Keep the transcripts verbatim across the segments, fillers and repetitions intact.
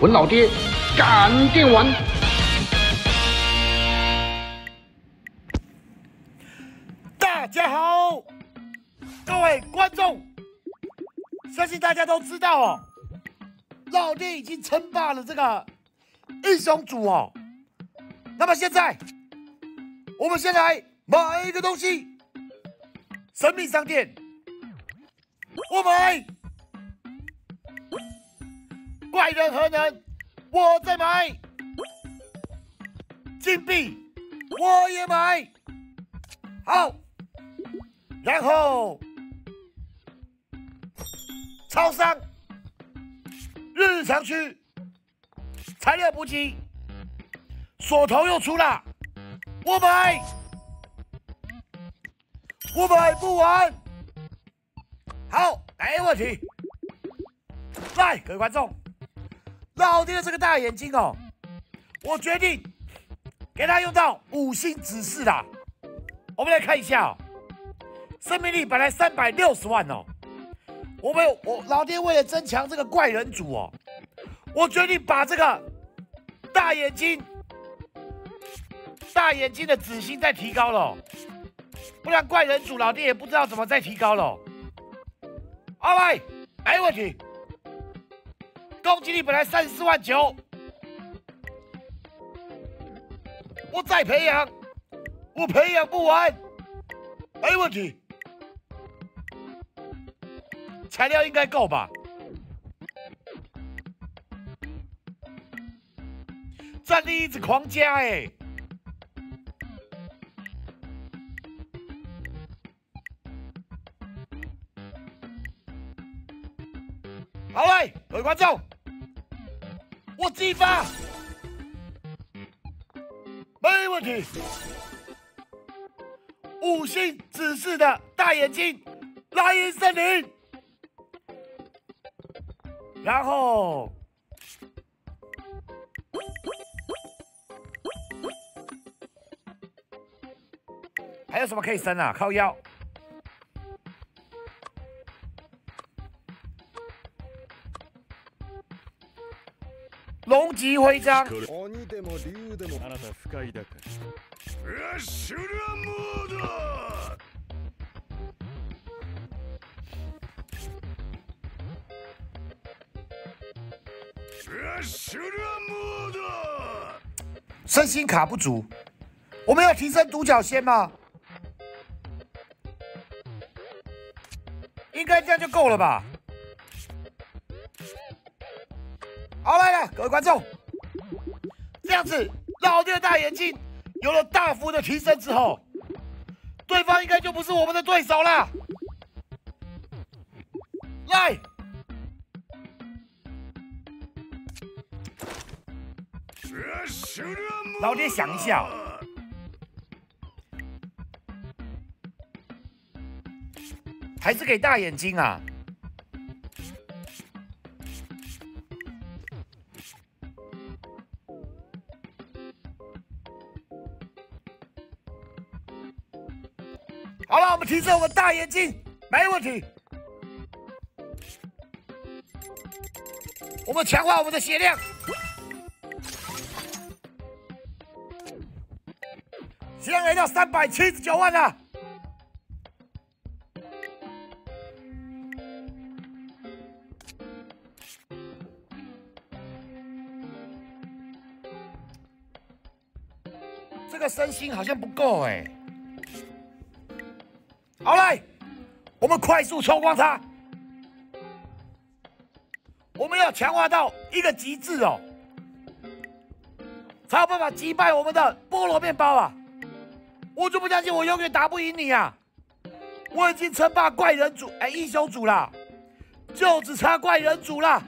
文老爹干电玩。大家好，各位观众，相信大家都知道哦，老爹已经称霸了这个英雄组哦。那么现在，我们先来买一个东西，神秘商店，我买。 怪人何能？我在买金币，我也买。好，然后超商、日常区、材料补给，锁头又出了，我买，我买不完。好，没问题。来，各位观众。 老爹的这个大眼睛哦，我决定给他用到五星指示啦。我们来看一下哦，生命力本来三百六十万哦，我们我老爹为了增强这个怪人组哦，我决定把这个大眼睛大眼睛的指星再提高了、哦，不然怪人组老爹也不知道怎么再提高了、哦。好嘞，没问题。 攻击力本来三十四万九，我再培养，我培养不完，没问题。材料应该够吧？战力一直狂加哎、欸，好嘞，各位观众。 我激发，没问题。五星指示的大眼睛，蓝银森林，然后还有什么可以升啊？靠腰。 龙级徽章，身心卡不足，我们要提升独角仙吗？应该这样就够了吧。 好来了，各位观众，这样子老爹的大眼睛有了大幅的提升之后，对方应该就不是我们的对手了。来，老爹想一下、哦，还是给大眼睛啊。 好了，我们提升我们大眼睛，没问题。我们强化我们的血量，血量来到三百七十九万了。这个身心好像不够哎、欸。 好嘞，我们快速抽光它。我们要强化到一个极致哦，才有办法击败我们的菠萝面包啊！我就不相信我永远打不赢你啊！我已经称霸怪人组，哎，英雄组啦，就只差怪人组啦，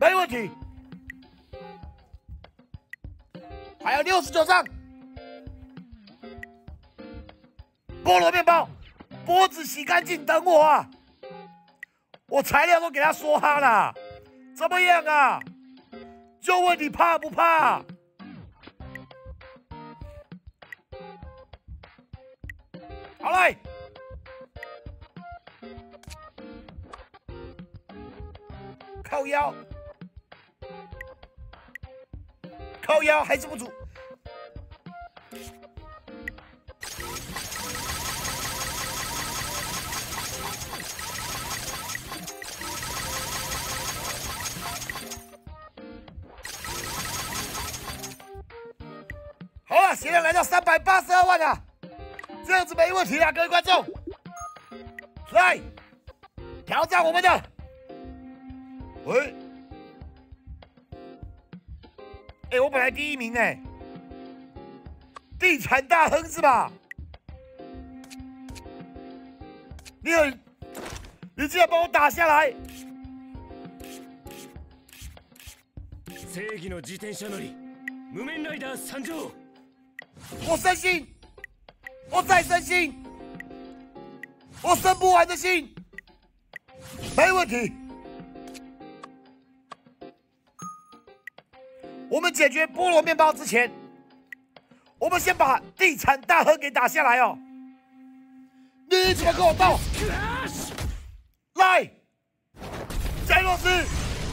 没问题。还有六十九张。 菠萝面包，脖子洗干净，等我啊！我材料都给他说哈了，怎么样啊？就问你怕不怕？好嘞，靠腰，靠腰还是不足。好了，血量来到三百八十二万了，这样子没问题了，各位观众，来挑战我们的，喂。 哎、欸，我本来第一名哎、欸，地产大亨是吧？你很，你竟然把我打下来！正義の自転車乗り、無面ライダー参上！我生心，我再生心，我生不完的心，没问题。 我们解决菠萝面包之前，我们先把地产大亨给打下来哦！你怎么跟我斗？来，加洛斯，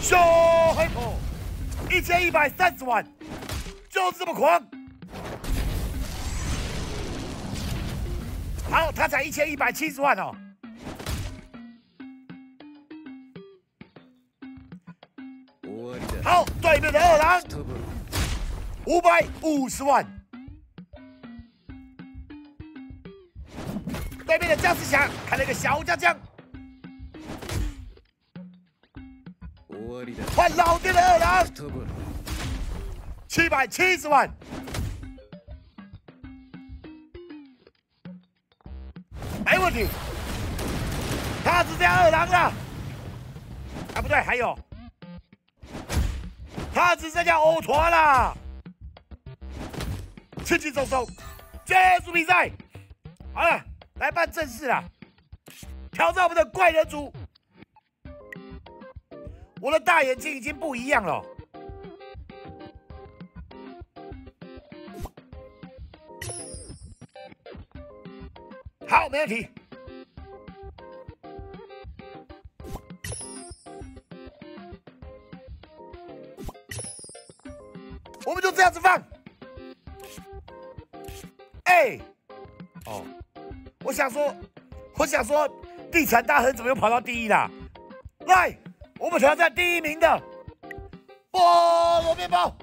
小黑婆，一千一百三十万，就是这么狂！好，他才一千一百七十万哦。好，对面的二郎五百五十万，对面的姜思祥开了一个小将将，换老爹的二郎七百七十万，没问题，他只加二郎了，啊不对，还有。 他只剩下欧团了，轻轻松松结束比赛。好了，来办正事了，挑战我们的怪人族。我的大眼睛已经不一样了。好，没问题。 我们就这样子放，哎，哦，我想说，我想说，地产大亨怎么又跑到第一啦？来，我们挑战第一名的菠萝面包，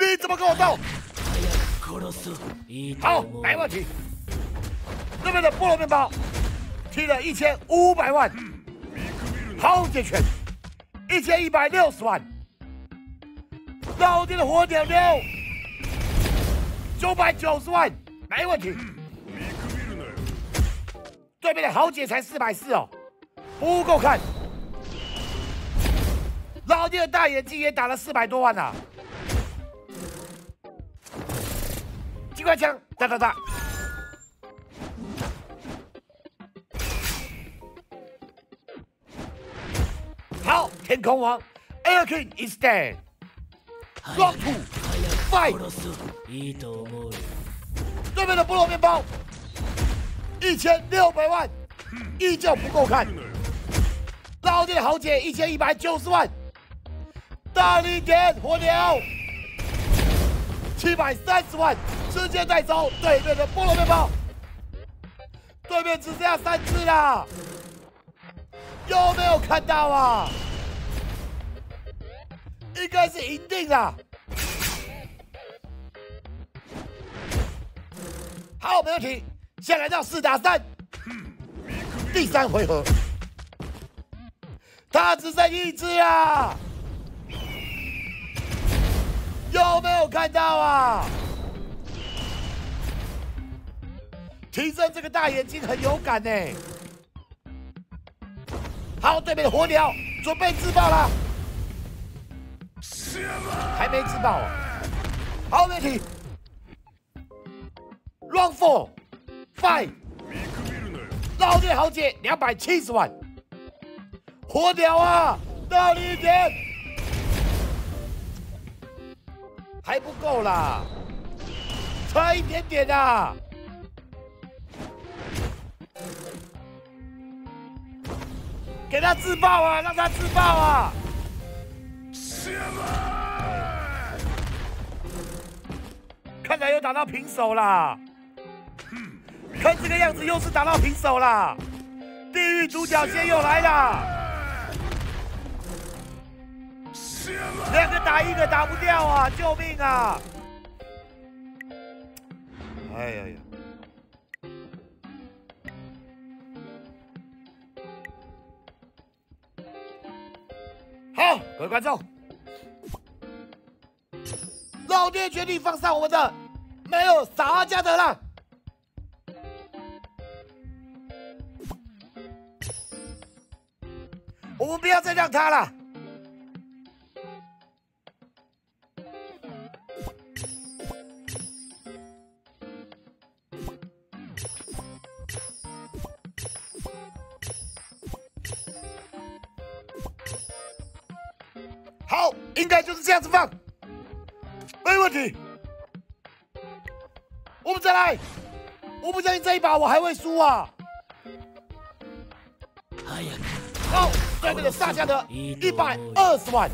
你怎么跟我斗？好，没问题。那边的菠萝面包踢了一千五百万，好解决。 一千一百六十万，老爹的火鸟鸟，九百九十万，没问题。对面的豪杰才四百四哦，不够看。老爹的大眼睛也打了四百多万啊！机关枪，哒哒哒。 好，天空王 ，Air King is dead。Round two, fight。对面的菠萝面包，一千六百万，依旧不够看。老爹的豪杰一千一百九十万，大力点火鸟，七百三十万，直接带走对面的菠萝面包。对面只剩下三只啦。 有没有看到啊？应该是赢定了。好，没问题。现在来到四打三，第三回合，他只剩一只啊！有没有看到啊？提升这个大眼睛很有感呢、欸。 好，对面的火鸟准备自爆了，还没自爆、啊。好，没问题。Round four, five。老爹豪杰两百七十万，火鸟啊，大力一点，还不够啦，差一点点啊。 给他自爆啊！让他自爆啊！看来又打到平手啦！看这个样子又是打到平手啦！地狱独角仙又来啦！两个打一个打不掉啊！救命啊！哎呀呀！ 好，各位观众，老爹决定放上我们的没有撒加德了。我们不要再让他了。就是这样子放，没问题。我们再来，我不相信这一把我还会输啊！好，在这个撒加德一百二十万。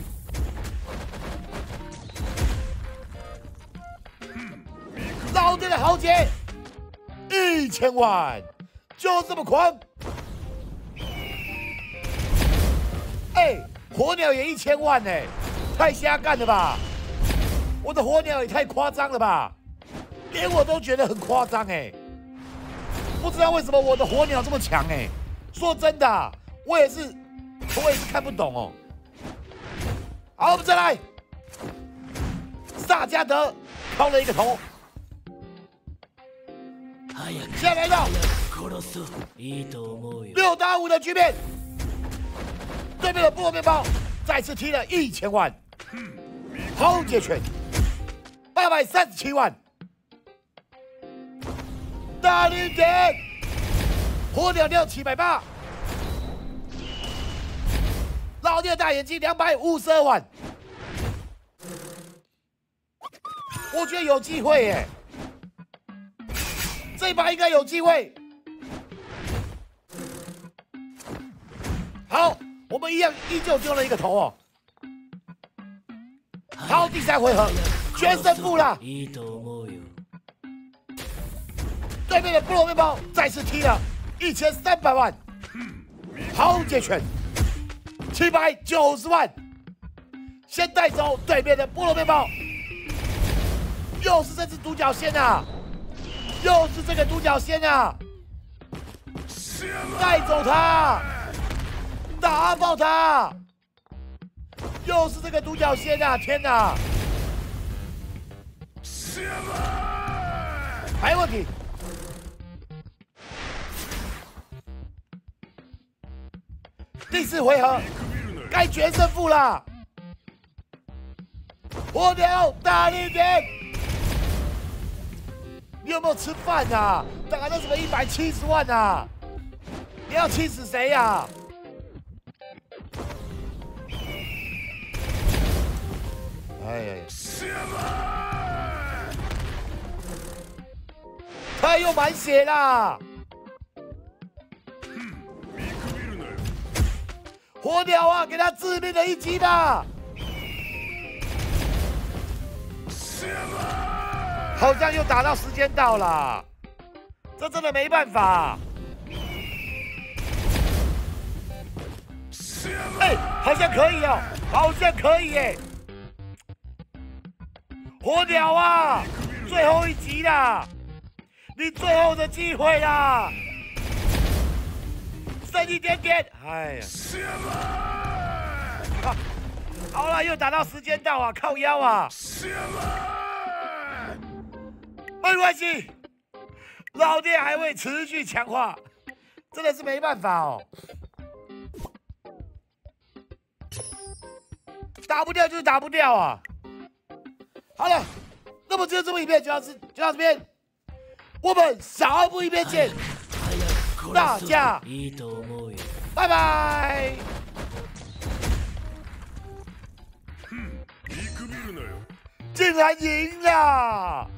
老爹的豪杰一千万，就这么狂！哎、欸，火鸟也一千万哎、欸。 太瞎干了吧！我的火鸟也太夸张了吧，连我都觉得很夸张哎。不知道为什么我的火鸟这么强哎、欸。说真的、啊，我也是，我也是看不懂哦。好，我们再来。萨加德敲了一个头。现在来到六打五的局面，对面的菠萝面包再次踢了一千万。 豪杰拳，八百三十七万。大力点，火鸟鸟七百八。老爹大眼睛两百五十二万。我觉得有机会耶，这一把应该有机会。好，我们一样依旧丢了一个头哦。 好，第三回合全胜负了。对面的菠萝面包再次踢了一千三百万，豪杰拳七百九十万，先带走对面的菠萝面包。又是这只独角仙啊！又是这个独角仙啊！带走他，打爆他！ 又是这个独角仙啊！天哪，没问题。第四回合该决胜负了，火鸟大力点！你有没有吃饭啊？打到什么一百七十万啊？你要气死谁啊？ 哎呀呀！他又满血啦！火鸟啊，给他致命的一击吧！好像又打到时间到了，这真的没办法。哎、欸，好像可以哦，好像可以哎、欸。 火鸟啊，最后一集啦，你最后的机会啦，剩一点点，哎呀，啊、好了，又打到时间到啊，靠腰啊，没关系，老爹还会持续强化，真的是没办法哦，打不掉就是打不掉啊。 好了，那么这这部影片就到这就到这边，我们下一部影片见，大家拜拜。竟然赢了！